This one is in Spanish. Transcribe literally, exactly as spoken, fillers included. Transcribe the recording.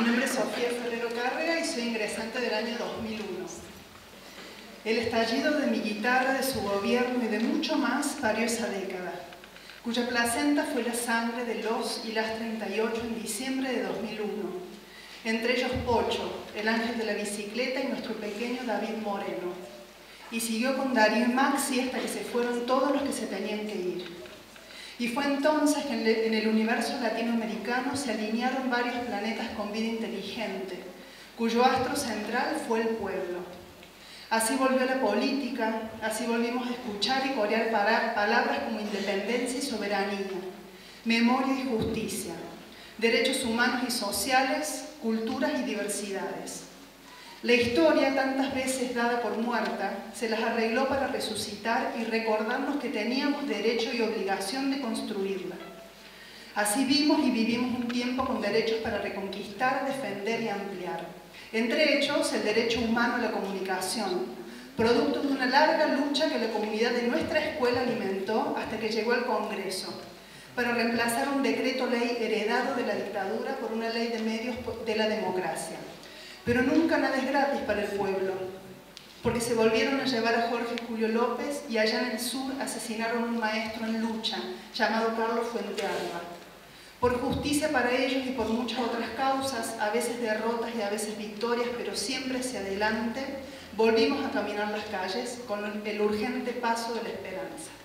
Mi nombre es Sofía Ferrero Carrera y soy ingresante del año dos mil uno. El estallido de mi guitarra, de su gobierno y de mucho más varió esa década, cuya placenta fue la sangre de los y las treinta y ocho en diciembre de dos mil uno, entre ellos Pocho, el ángel de la bicicleta y nuestro pequeño David Moreno. Y siguió con Darío y Maxi hasta que se fueron todos los que se tenían que ir. Y fue entonces que en el universo latinoamericano se alinearon varios planetas con vida inteligente, cuyo astro central fue el pueblo. Así volvió la política, así volvimos a escuchar y corear palabras como independencia y soberanía, memoria y justicia, derechos humanos y sociales, culturas y diversidades. La historia, tantas veces dada por muerta, se las arregló para resucitar y recordarnos que teníamos derecho y obligación de construirla. Así vimos y vivimos un tiempo con derechos para reconquistar, defender y ampliar. Entre ellos, el derecho humano a la comunicación, producto de una larga lucha que la comunidad de nuestra escuela alimentó hasta que llegó al Congreso, para reemplazar un decreto ley heredado de la dictadura por una ley de medios de la democracia. Pero nunca nada es gratis para el pueblo, porque se volvieron a llevar a Jorge Julio López y allá en el sur asesinaron a un maestro en lucha llamado Carlos Fuentealba. Por justicia para ellos y por muchas otras causas, a veces derrotas y a veces victorias, pero siempre hacia adelante, volvimos a caminar las calles con el urgente paso de la esperanza.